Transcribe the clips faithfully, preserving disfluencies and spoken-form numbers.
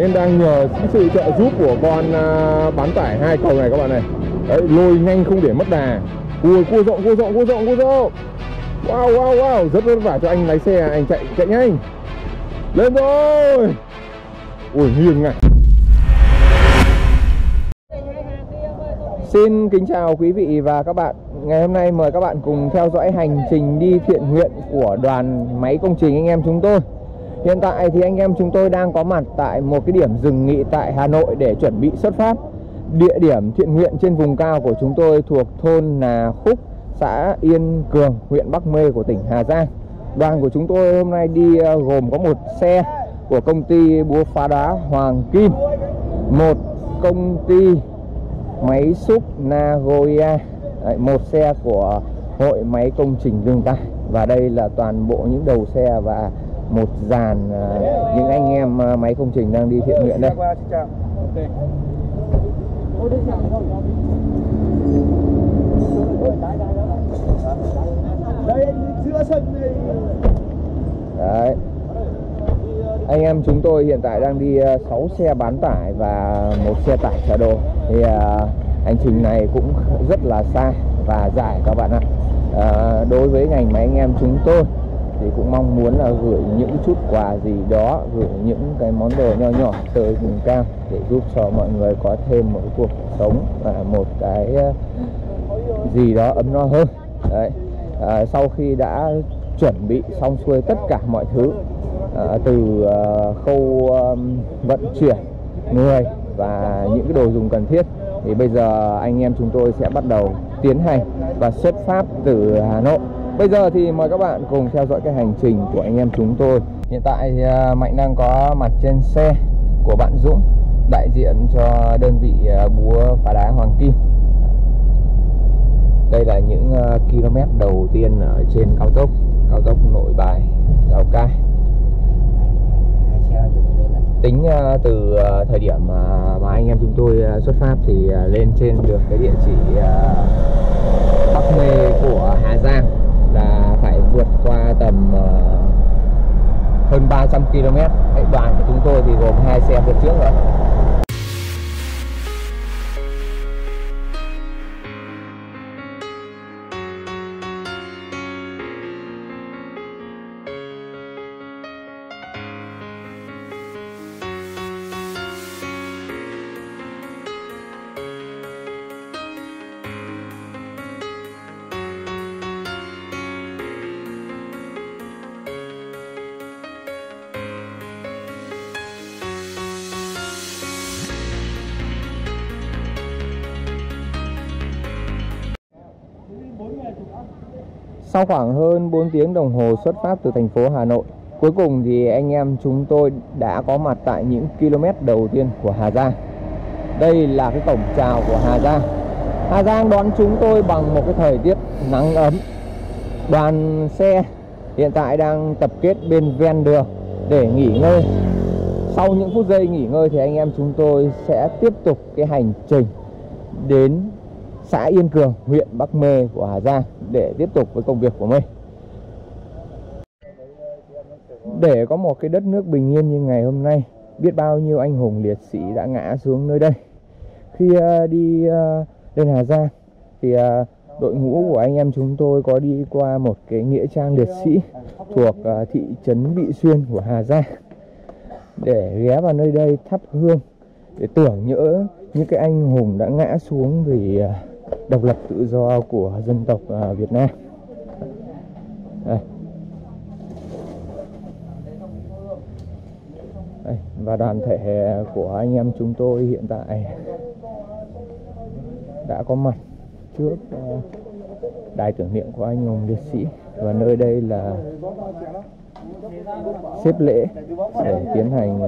nên đang nhờ sự trợ giúp của con bán tải hai cầu này các bạn này. Đấy, lôi nhanh không để mất đà. Ui, cua rộng, cua rộng, cua rộng, cua rộng. Wow, wow, wow, rất vất vả cho anh lái xe, anh chạy, chạy nhanh. Lên rồi. Ui, nghiêng này. Xin kính chào quý vị và các bạn. Ngày hôm nay mời các bạn cùng theo dõi hành trình đi thiện nguyện của đoàn máy công trình anh em chúng tôi. Hiện tại thì anh em chúng tôi đang có mặt tại một cái điểm dừng nghỉ tại Hà Nội để chuẩn bị xuất phát. Địa điểm thiện nguyện trên vùng cao của chúng tôi thuộc thôn Nà Khúc, xã Yên Cường, huyện Bắc Mê của tỉnh Hà Giang. Đoàn của chúng tôi hôm nay đi gồm có một xe của công ty búa phá đá Hoàng Kim, một công ty máy xúc Nagoya, một xe của Hội Máy Công Trình Lương Tài. Và đây là toàn bộ những đầu xe và một dàn những anh em máy công trình đang đi thiện nguyện đây. Đấy. Anh em chúng tôi hiện tại đang đi sáu xe bán tải và một xe tải chở đồ. Thì à, hành trình này cũng rất là xa và dài các bạn ạ. À, đối với ngành máy anh em chúng tôi thì cũng mong muốn là gửi những chút quà gì đó, gửi những cái món đồ nho nhỏ tới vùng cao để giúp cho mọi người có thêm một cuộc sống và một cái gì đó ấm no hơn. Đấy. À, sau khi đã chuẩn bị xong xuôi tất cả mọi thứ, à, từ à, khâu à, vận chuyển người và những cái đồ dùng cần thiết, thì bây giờ anh em chúng tôi sẽ bắt đầu tiến hành và xuất phát từ Hà Nội. Bây giờ thì mời các bạn cùng theo dõi cái hành trình của anh em chúng tôi. Hiện tại Mạnh đang có mặt trên xe của bạn Dũng, đại diện cho đơn vị búa phá đá Hoàng Kim. Đây là những km đầu tiên ở trên cao tốc, cao tốc Nội Bài, Lào Cai. Tính từ thời điểm mà anh em chúng tôi xuất phát thì lên trên được cái địa chỉ Bắc Mê của Hà Giang là phải vượt qua tầm hơn ba trăm ki lô mét. Đoàn của chúng tôi thì gồm hai xe vượt trước rồi. Sau khoảng hơn bốn tiếng đồng hồ xuất phát từ thành phố Hà Nội, cuối cùng thì anh em chúng tôi đã có mặt tại những km đầu tiên của Hà Giang. Đây là cái cổng chào của Hà Giang. Hà Giang đón chúng tôi bằng một cái thời tiết nắng ấm. Đoàn xe hiện tại đang tập kết bên ven đường để nghỉ ngơi. Sau những phút giây nghỉ ngơi thì anh em chúng tôi sẽ tiếp tục cái hành trình đến xã Yên Cường, huyện Bắc Mê của Hà Giang để tiếp tục với công việc của mình. Để có một cái đất nước bình yên như ngày hôm nay, biết bao nhiêu anh hùng liệt sĩ đã ngã xuống nơi đây. Khi đi lên Hà Giang thì đội ngũ của anh em chúng tôi có đi qua một cái nghĩa trang liệt sĩ thuộc thị trấn Vị Xuyên của Hà Giang để ghé vào nơi đây thắp hương để tưởng nhớ những cái anh hùng đã ngã xuống vì độc lập tự do của dân tộc Việt Nam. Đây. Đây. Và đoàn thể của anh em chúng tôi hiện tại đã có mặt trước đài tưởng niệm của anh hùng liệt sĩ, và nơi đây là xếp lễ để tiến hành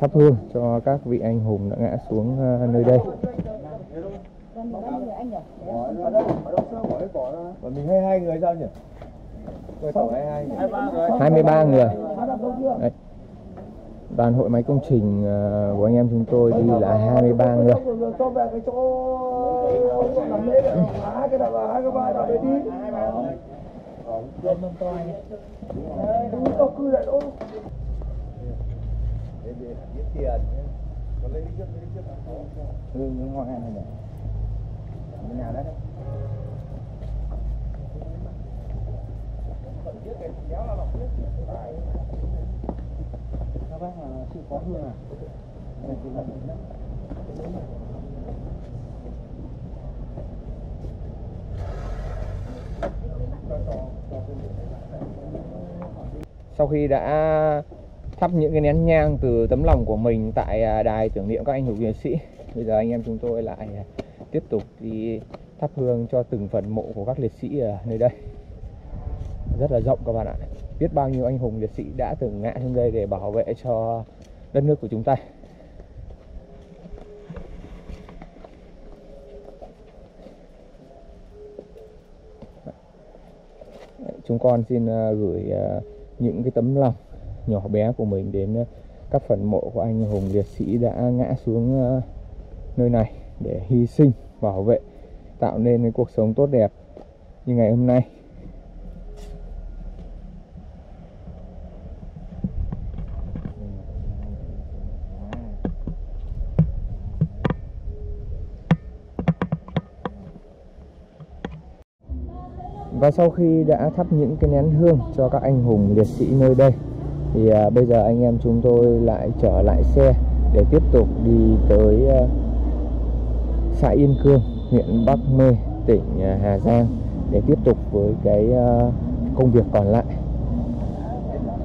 thắp hương cho các vị anh hùng đã ngã xuống nơi đây. Mình hay hai người sao nhỉ? hai mươi ba người. Đấy. Đoàn Hội Máy Công Trình của anh em chúng tôi đi là hai mươi ba người. Để về kiếm tiền. Còn lấy đi trước, lấy đi trước ăn không? Ừ, nó ngon ăn này nhỉ? Ở nhà đấy. Còn biết cái kéo là lọc biết. Các bác là chịu khó hương à? Này thì làm được đấy. Sau khi đã thắp những cái nén nhang từ tấm lòng của mình tại đài tưởng niệm các anh hùng liệt sĩ, bây giờ anh em chúng tôi lại tiếp tục đi thắp hương cho từng phần mộ của các liệt sĩ ở nơi đây. Rất là rộng các bạn ạ. Biết bao nhiêu anh hùng liệt sĩ đã từng ngã xuống đây để bảo vệ cho đất nước của chúng ta. Chúng con xin gửi những cái tấm lòng nhỏ bé của mình đến các phần mộ của anh hùng liệt sĩ đã ngã xuống nơi này để hy sinh, bảo vệ, tạo nên cái cuộc sống tốt đẹp như ngày hôm nay. Và sau khi đã thắp những cái nén hương cho các anh hùng liệt sĩ nơi đây thì à, bây giờ anh em chúng tôi lại trở lại xe để tiếp tục đi tới à, xã Yên Cường, huyện Bắc Mê, tỉnh à, Hà Giang để tiếp tục với cái à, công việc còn lại.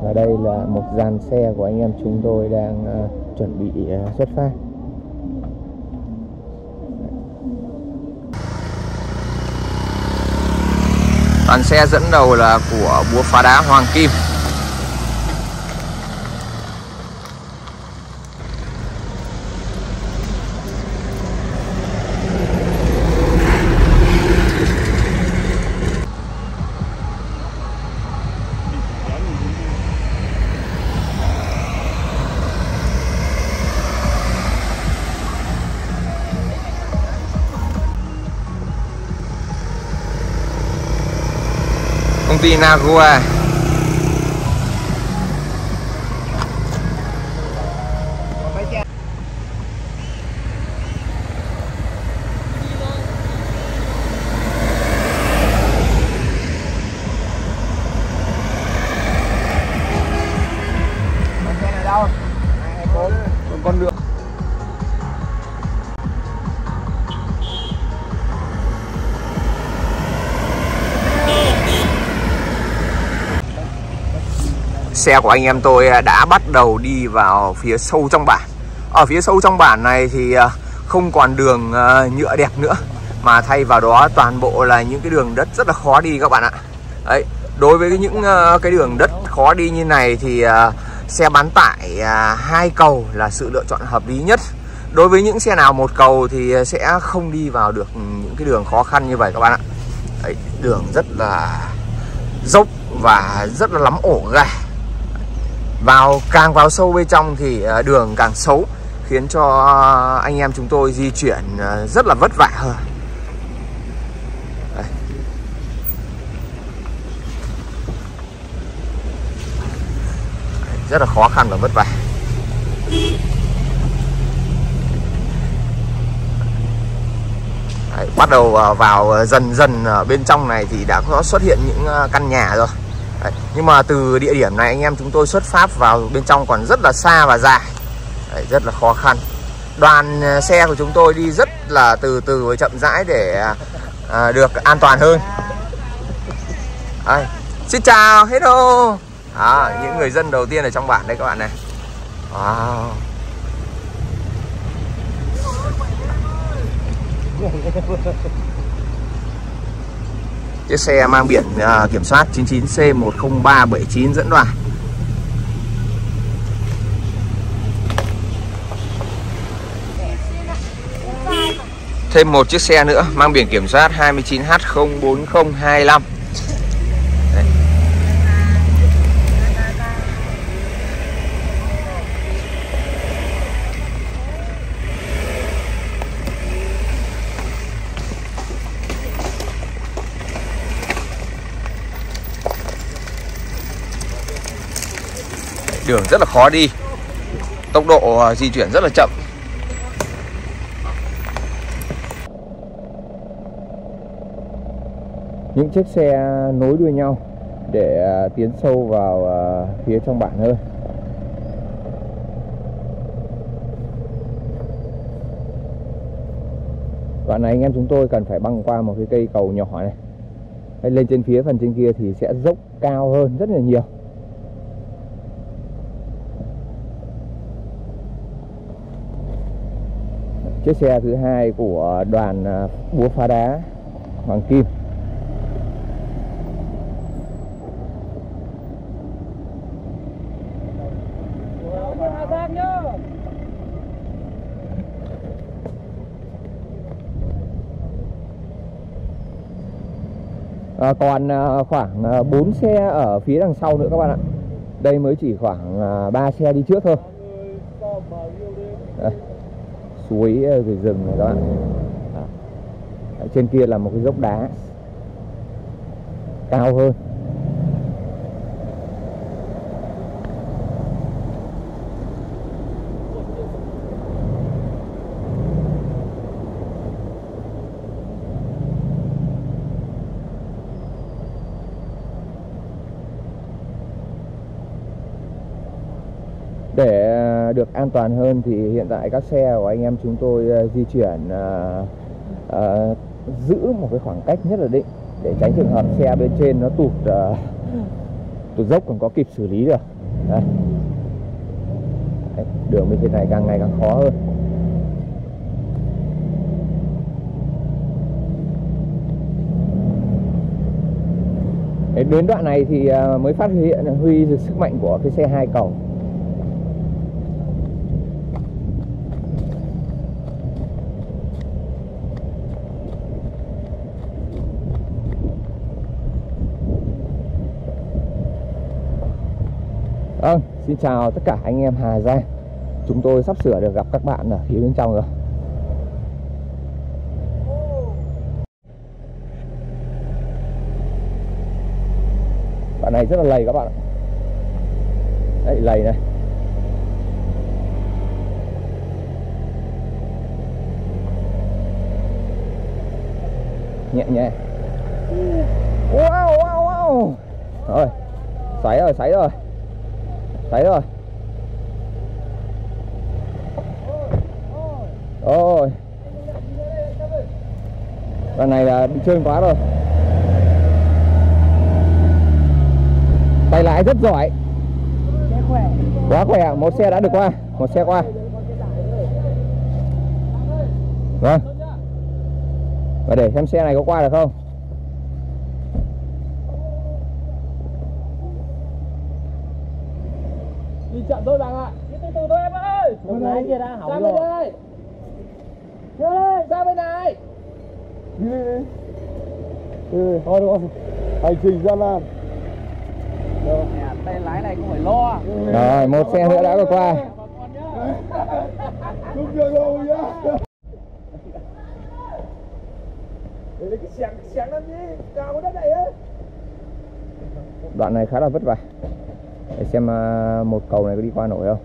Và đây là một dàn xe của anh em chúng tôi đang à, chuẩn bị à, xuất phát. Đoàn xe dẫn đầu là của búa phá đá Hoàng Kim. Công ty Nagoya. Xe của anh em tôi đã bắt đầu đi vào phía sâu trong bản. Ở phía sâu trong bản này thì không còn đường nhựa đẹp nữa, mà thay vào đó toàn bộ là những cái đường đất rất là khó đi các bạn ạ. Đấy, đối với những cái đường đất khó đi như này thì xe bán tải hai cầu là sự lựa chọn hợp lý nhất. Đối với những xe nào một cầu thì sẽ không đi vào được những cái đường khó khăn như vậy các bạn ạ. Đấy, đường rất là dốc và rất là lắm ổ gà. Vào càng vào sâu bên trong thì đường càng xấu, khiến cho anh em chúng tôi di chuyển rất là vất vả hơn. Đây. Rất là khó khăn và vất vả. Đấy, bắt đầu vào dần dần bên trong này thì đã có xuất hiện những căn nhà rồi. Đấy, nhưng mà từ địa điểm này anh em chúng tôi xuất phát vào bên trong còn rất là xa và dài. Đấy, rất là khó khăn. Đoàn xe của chúng tôi đi rất là từ từ và chậm rãi để à, được an toàn hơn. Đấy, xin chào, hello à, những người dân đầu tiên ở trong bản đây các bạn này. Wow. Chiếc xe mang biển uh, kiểm soát chín chín C một không ba bảy chín dẫn đoàn. Thêm một chiếc xe nữa mang biển kiểm soát hai chín H không bốn không hai lăm. Đây. Đường rất là khó đi. tốc độ di chuyển rất là chậm. Những chiếc xe nối đuôi nhau để tiến sâu vào phía trong bản hơn. Đoạn này anh em chúng tôi cần phải băng qua một cái cây cầu nhỏ này. Hay lên trên phía phần trên kia thì sẽ dốc cao hơn rất là nhiều. Chiếc xe thứ hai của đoàn búa phá đá Hoàng Kim. À, còn khoảng bốn xe ở phía đằng sau nữa các bạn ạ. Đây mới chỉ khoảng ba xe đi trước thôi. Đây, suối rồi rừng này các bạn. Ở trên kia là một cái dốc đá cao hơn. Để được an toàn hơn thì hiện tại các xe của anh em chúng tôi di chuyển à, à, giữ một cái khoảng cách nhất là định để tránh trường hợp xe bên trên nó tụt à, tụt dốc còn có kịp xử lý được. Đây, đường bên trên này càng ngày càng khó hơn. Đến đoạn này thì mới phát hiện huy được sức mạnh của cái xe hai cầu. Vâng, xin chào tất cả anh em Hà Giang. Chúng tôi sắp sửa được gặp các bạn ở phía bên trong rồi. Bạn này rất là lầy các bạn ạ. Đấy, lầy này. Nhẹ nhẹ. Wow, wow, wow. Rồi, xoáy rồi, xoáy rồi. Đấy rồi. Ôi, đoạn này là bị trơn quá rồi. Tay lái rất giỏi. Quá khỏe, một xe đã được qua. Một xe qua. Vâng. Và để xem xe này có qua được không. Đi chậm thôi bạn ạ. Đi từ từ thôi em ơi. Con lái kia đã hỏng rồi. Ra bên này. Ê, ra bên này. Đi đi đi. Ừ, thôi đúng không? Hành trình gian nan. Rồi, tay lái này cũng phải lo. Rồi, một xe nữa đã vượt qua. Đúng chưa rồi nhá. Đấy cái xẻng xẻng lắm đi, cao cái đất này ấy. Đoạn này khá là vất vả. Để xem một cầu này có đi qua nổi không.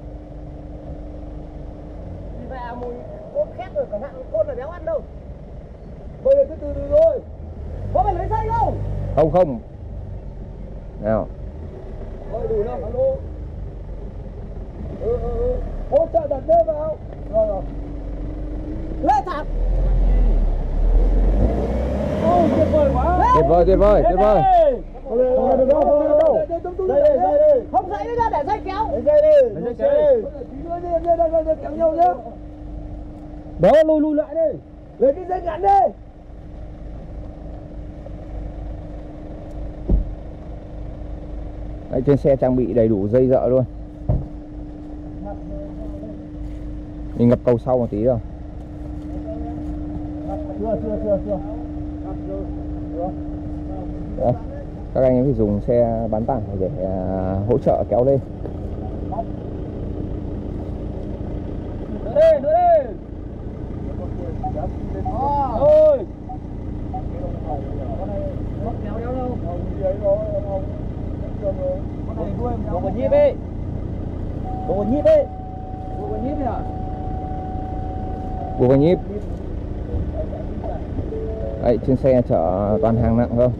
Đi về mùi cốt khét rồi, cả hạn cốt là béo ăn đâu. Bây giờ cứ từ từ thôi. Có phải lấy dây không? Không không. Nào. Thôi đủ đâu, alo. Ừ ừ ừ. Hỗ trợ đặt đê vào. Rồi rồi. Lê thẳng. Ôi tuyệt vời quá. Tuyệt vời tuyệt vời tuyệt vời. Không ra được đâu, không ra được đâu. Dây đi, dây đi. Không dây nữa ra, để dây kéo. Để dây đi, để dây kéo đi. Đưa đi, đưa đây, đây, kéo nhau nhá. Đó, lùi lùi lại đi. Lấy cái dây ngắn đi. Đấy, trên xe trang bị đầy đủ dây dợ luôn. Mình ngập cầu sau một tí rồi. Chưa, chưa, chưa, chưa. Đó. Các anh em thì dùng xe bán tải để uh, hỗ trợ kéo lên. Đưa đi, đưa đi. Ôi. Không kéo kéo đâu. Không gì ấy đó, không. Không đuôi, không có nhịp đi. Không có nhịp đi. Bùa Văn Nhíp. Đấy, trên xe chở toàn hàng nặng không?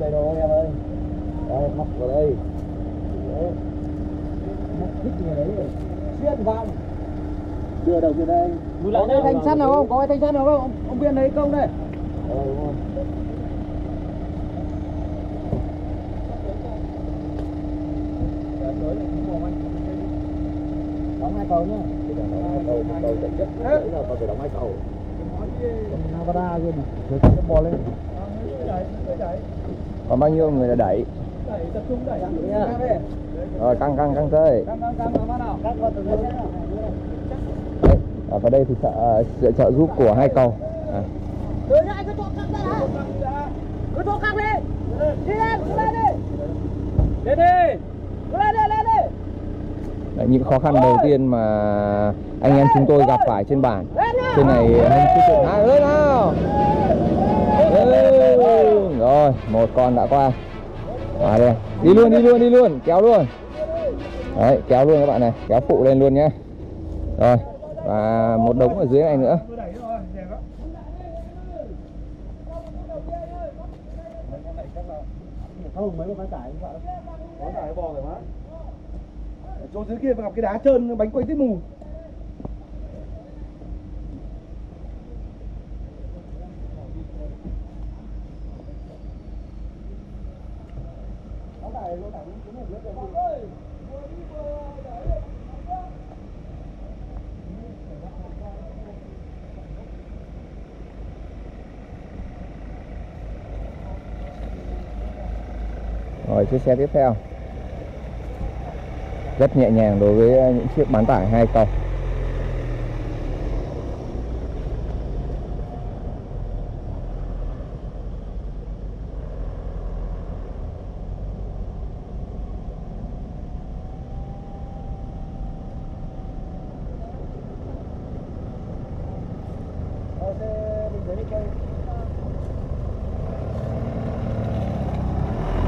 Đây rồi em ơi. Đây, móc vào đây. Móc thích người đấy rồi. Xuyên vàng. Đưa đầu kia đây. Có cái thanh sắt nào không? Có cái thanh sắt nào không? Ông Biên đấy không đây? Ờ, đúng rồi. Đóng hai cầu nhá. Cầu chạy chất. Đấy là phải đóng hai cầu. Navara luôn mà. Rồi sẽ bò lên. Còn bao nhiêu người là đẩy? Đẩy tập trung đẩy nha. Rồi căng căng căng tới. Căng căng căng vào nào? Căng vào từ từ. Đấy, ở vào đây thì sợ sẽ trợ giúp của hai cầu. À. Đưa lại cái chỗ căng ra đã. Cứ chỗ căng đi. Đi lên, cứ lên đi. Lên đi. Cứ lên đi, lên đi. Đấy, những khó khăn đầu tiên mà anh em chúng tôi gặp phải trên bản. Trên này anh chưa từng hai ơi nào. Rồi, một con đã qua. À, đây. Đi luôn, đi luôn, đi luôn, kéo luôn. Đấy, kéo luôn các bạn này, kéo phụ lên luôn nhé. Rồi, và một đống ở dưới này nữa. Chỗ dưới kia gặp cái đá trơn, bánh quay tít mù. Rồi chiếc xe tiếp theo rất nhẹ nhàng đối với những chiếc bán tải hai cầu.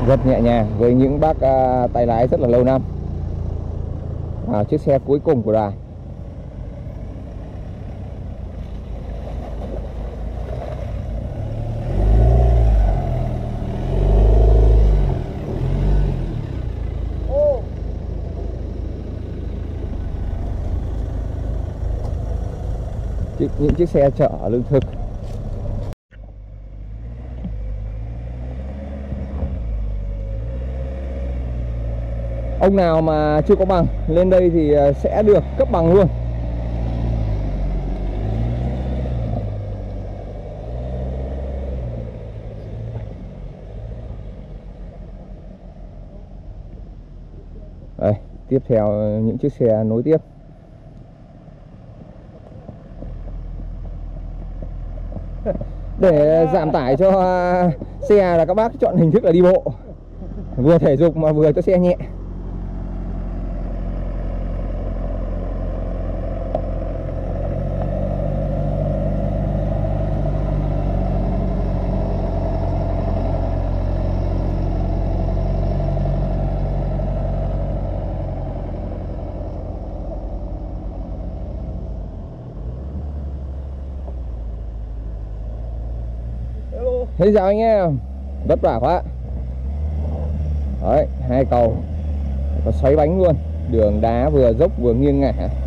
Rất nhẹ nhàng với những bác à, tay lái rất là lâu năm. À, chiếc xe cuối cùng của đoàn. Ch những chiếc xe chở lương thực. Ông nào mà chưa có bằng lên đây thì sẽ được cấp bằng luôn. Đây, tiếp theo những chiếc xe nối tiếp. Để giảm tải cho xe là các bác chọn hình thức là đi bộ. Vừa thể dục mà vừa cho xe nhẹ. Xin chào anh em, vất vả quá. Đấy, hai cầu có xoáy bánh luôn, đường đá vừa dốc vừa nghiêng ngả. Trơn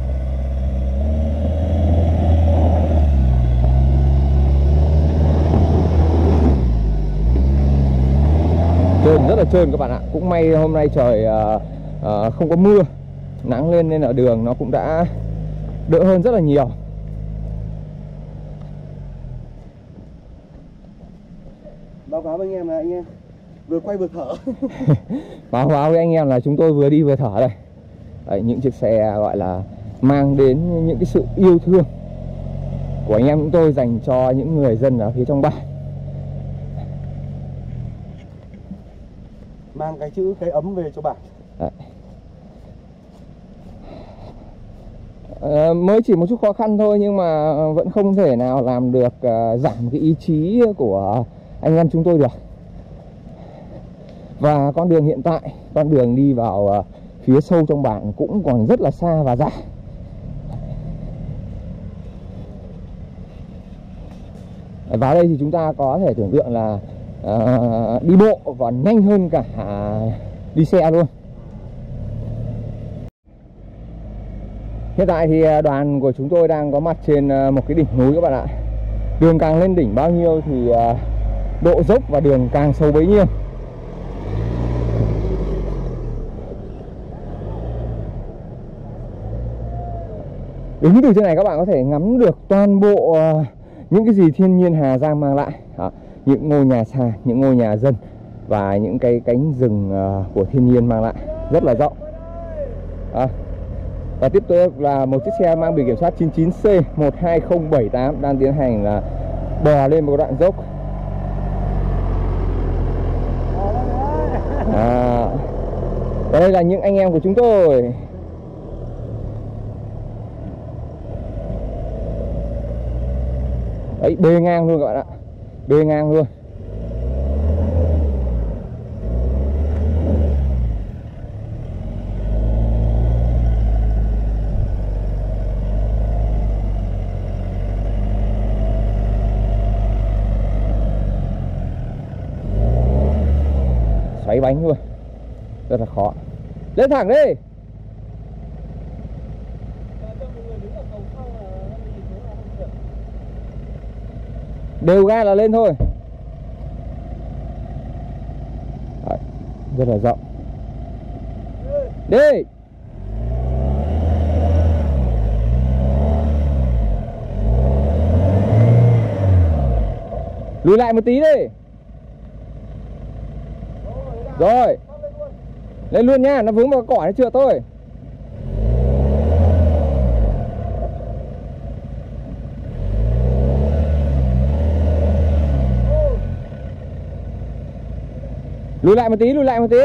rất là trơn các bạn ạ. Cũng may hôm nay trời uh, uh, không có mưa, nắng lên nên ở đường nó cũng đã đỡ hơn rất là nhiều. Báo cáo với anh em là anh em vừa quay vừa thở. Báo cáo với anh em là chúng tôi vừa đi vừa thở đây. Đấy, những chiếc xe gọi là mang đến những cái sự yêu thương của anh em chúng tôi dành cho những người dân ở phía trong bản. Mang cái chữ cái ấm về cho bạn. À, mới chỉ một chút khó khăn thôi nhưng mà vẫn không thể nào làm được uh, giảm cái ý chí của anh em chúng tôi được. Và con đường hiện tại, con đường đi vào phía sâu trong bản cũng còn rất là xa và dã. Vào đây thì chúng ta có thể tưởng tượng là uh, đi bộ còn nhanh hơn cả đi xe luôn. Hiện tại thì đoàn của chúng tôi đang có mặt trên một cái đỉnh núi các bạn ạ. Đường càng lên đỉnh bao nhiêu thì độ dốc và đường càng sâu bấy nhiêu. Đứng từ trên này các bạn có thể ngắm được toàn bộ những cái gì thiên nhiên Hà Giang mang lại. Đó, những ngôi nhà sàn, những ngôi nhà dân và những cái cánh rừng của thiên nhiên mang lại rất là rộng. Đó. Và tiếp tục là một chiếc xe mang biển kiểm soát chín chín C một hai không bảy tám đang tiến hành là bò lên một đoạn dốc. À, và đây là những anh em của chúng tôi. Đấy, bê ngang luôn các bạn ạ. Bê ngang luôn. Xoáy bánh luôn. Rất là khó. Lên thẳng đi. Đều ga là lên thôi. Đấy, rất là rộng. Đi. Lùi lại một tí đi. Rồi. Lên luôn nha, nó vướng vào cái cỏ nó trượt thôi. Lùi lại một tí, lùi lại một tí.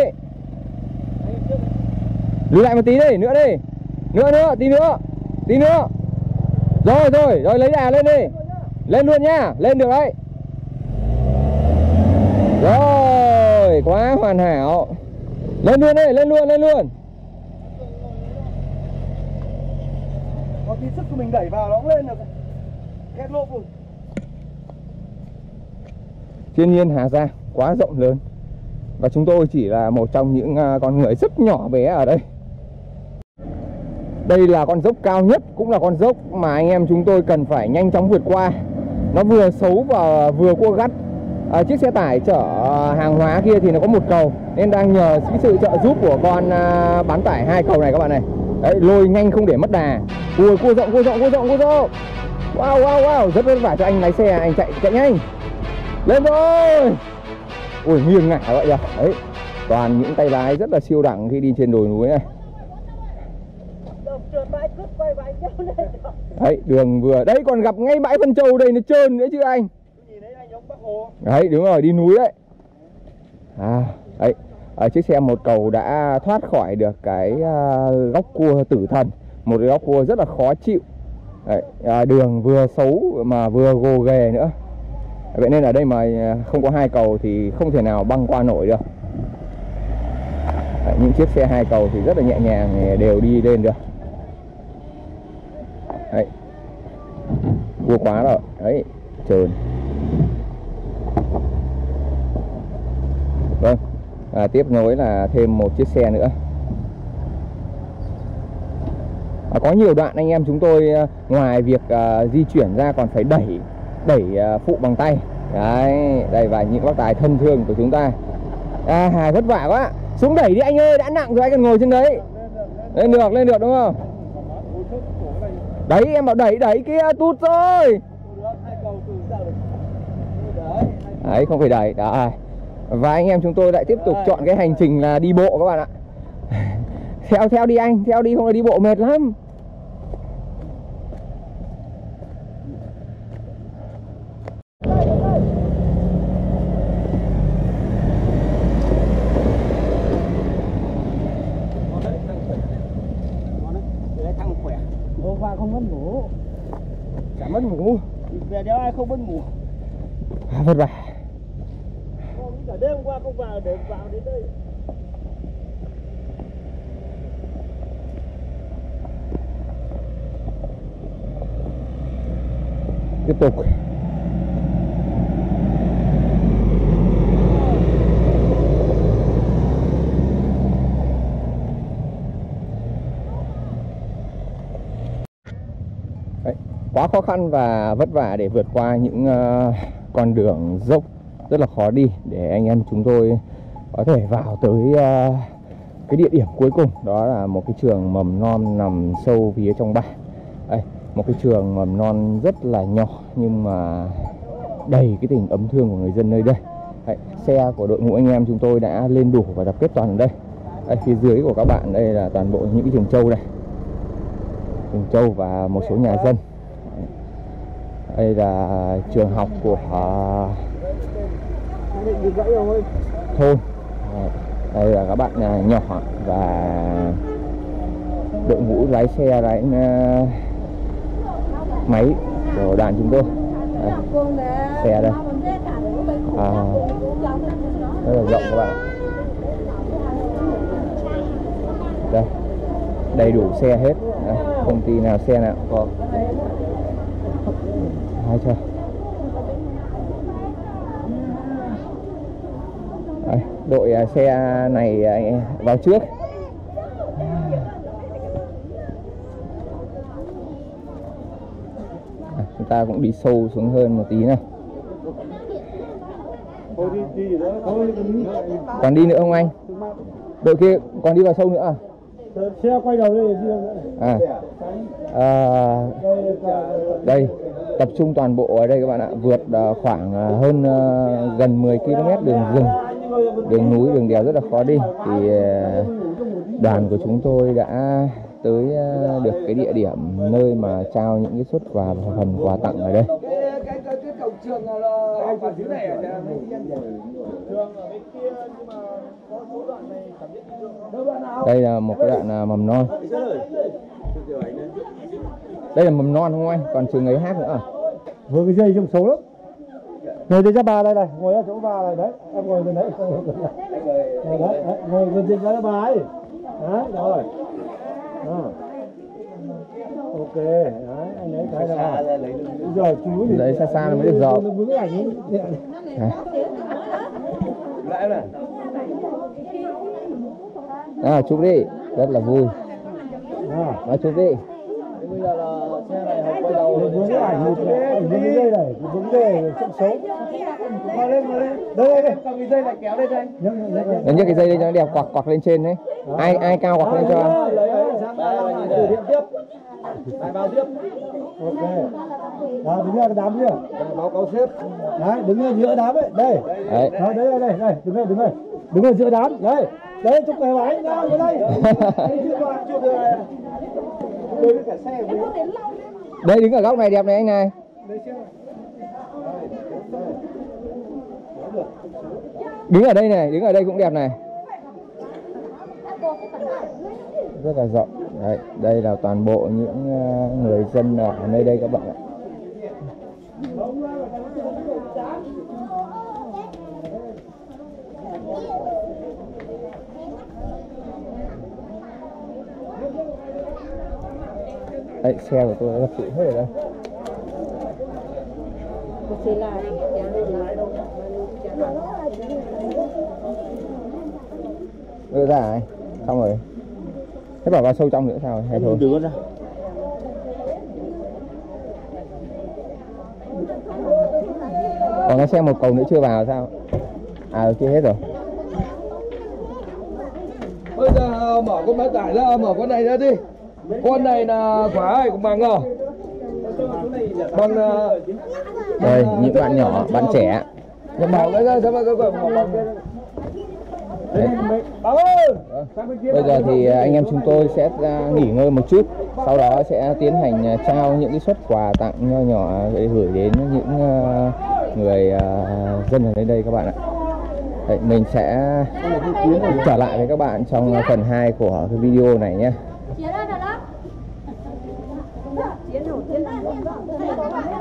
Lùi lại một tí đi, nữa đi. Nữa nữa, tí nữa. Tí nữa. Rồi rồi, rồi lấy đà lên đi. Lên luôn nha, lên được đấy. Rồi, quá hoàn hảo. Lên luôn đi, lên luôn, lên luôn. Có tí sức của mình đẩy vào nó cũng lên được. Khét lộp rồi. Thiên nhiên Hà Giang quá rộng lớn. Và chúng tôi chỉ là một trong những con người rất nhỏ bé ở đây. Đây là con dốc cao nhất, cũng là con dốc mà anh em chúng tôi cần phải nhanh chóng vượt qua. Nó vừa xấu và vừa cua gắt. À, chiếc xe tải chở hàng hóa kia thì nó có một cầu, nên đang nhờ sự trợ giúp của con à, bán tải hai cầu này các bạn này. Đấy, lôi nhanh không để mất đà. Ui, cua rộng, cua rộng, cua rộng, cua rộng. Wow, wow, wow, rất vất vả cho anh lái xe, anh chạy, chạy nhanh. Lên thôi. Ui, nghiêng ngả vậy nhỉ? Đấy, toàn những tay lái rất là siêu đẳng khi đi trên đồi núi này. Đấy, đường vừa, đấy còn gặp ngay bãi Vân Châu đây, nó trơn nữa chứ anh. Đấy, đúng rồi, đi núi đấy. À, đấy, ở chiếc xe một cầu đã thoát khỏi được cái góc cua tử thần. Một cái góc cua rất là khó chịu. Đấy, à, đường vừa xấu mà vừa gồ ghề nữa. Vậy nên ở đây mà không có hai cầu thì không thể nào băng qua nổi được. Đấy, những chiếc xe hai cầu thì rất là nhẹ nhàng đều đi lên được. Đấy, cua quá rồi. Đấy, trơn. Vâng, và tiếp nối là thêm một chiếc xe nữa. À, có nhiều đoạn anh em chúng tôi ngoài việc à, di chuyển ra còn phải đẩy đẩy phụ bằng tay. Đấy, đây và những bác tài thân thương của chúng ta. À, Hà vất vả quá. Xuống đẩy đi anh ơi, đã nặng rồi anh còn ngồi trên đấy. Lên được, lên được đúng không? Đấy, em bảo đẩy, đẩy kia, tút rồi. Đấy, không phải đẩy, đấy. Và anh em chúng tôi lại tiếp tục chọn cái hành trình là đi bộ các bạn ạ. Theo, theo đi anh, theo đi, không là đi bộ mệt lắm. Mất ngủ. Về đéo ai không mất ngủ. À, vất vả. Cả đêm qua không vào để vào đến đây. tiếp tục. Đấy, quá khó khăn và vất vả để vượt qua những uh, con đường dốc rất là khó đi để anh em chúng tôi có thể vào tới uh, cái địa điểm cuối cùng, đó là một cái trường mầm non nằm sâu phía trong bản. Đây, một cái trường mầm non rất là nhỏ nhưng mà đầy cái tình ấm thương của người dân nơi đây. Đấy, xe của đội ngũ anh em chúng tôi đã lên đủ và tập kết toàn ở đây. Đây, phía dưới của các bạn đây là toàn bộ những cái chuồng trâu này, chuồng trâu và một số nhà dân. Đây là trường học của uh, thôn. Đấy. Đây là các bạn nhỏ và đội ngũ lái xe, lái máy của đoàn chúng tôi. Đây, xe đây à, rất là rộng các bạn. Đây, đầy đủ xe hết. Đây, công ty nào xe nào cũng có. Hay chưa? Đội xe này vào trước. Chúng ta cũng đi sâu xuống hơn một tí nào. Còn đi nữa không anh? Đội kia còn đi vào sâu nữa à? Xe quay đầu đây. À, à đây, tập trung toàn bộ ở đây các bạn ạ. Vượt khoảng hơn gần mười ki lô mét đường rừng, đường núi, đường đèo rất là khó đi. Thì đoàn của chúng tôi đã tới được cái địa điểm nơi mà trao những cái suất và phần quà tặng ở đây. Đây là một cái đoạn mầm non. Đây là mầm non không anh? Còn trường ấy hát nữa à? Vừa cái dây trong số lắm. Ngồi đây cho bà đây này, ngồi ở chỗ bà này đấy, em ngồi bên đấy, ngồi bên đấy, ngồi bên trên cái bà ấy, đấy, rồi, à. Ok, đấy, anh ấy cái là, giờ chú thì đấy xa xa là mới được dò, à, chụp đi, rất là vui, à, chụp đi. Bây giờ là xe này họ quay đầu rồi. Vướng ảnh một này, vướng cái dây này, vướng dây xấu xấu. Mà lên, mà lên. Đây, đây, cầm cái dây này kéo lên cho anh. Nhớ nhớ cái dây đây cho nó đẹp, quạc quạc lên trên đấy. Ai ai cao quạc lên cho. Thử nghiệm tiếp. Bài báo tiếp. Ok. Đó, đứng ra cái đám kia. Báo cáo xếp. Đấy, đứng ở giữa đám ấy, đây. Đấy. Đó, đấy, đây, đây, đứng đây, đứng đây. Đứng ở giữa đám, đây. Đấy, chụp cái bánh ra ở đây. Chụp rồi. Đây đứng ở góc này đẹp này anh này. Đứng ở đây này, đứng ở đây cũng đẹp này. Rất là rộng. Đấy, đây là toàn bộ những người dân ở nơi đây các bạn ạ. Đấy, xe của tôi đã gặp sự hết rồi đây. Đưa ra này, xong rồi. Thế bảo vào sâu trong nữa sao rồi, hay thôi. Đưa ra. Còn cái xe một cầu nữa chưa vào sao? À, kia hết rồi. Bây giờ mở con máy tải ra, mở con này ra đi. Con này là quả ai cũng bằng không? Bằng đây, những bạn nhỏ, bạn trẻ. Bảo cái ra, sao mà bây giờ thì anh em chúng tôi sẽ nghỉ ngơi một chút, sau đó sẽ tiến hành trao những cái suất quà tặng nho nhỏ để gửi đến những người dân ở nơi đây các bạn ạ. Đấy, mình sẽ trở lại với các bạn trong phần hai của cái video này nhé. Chiến ơi, chiến ơi.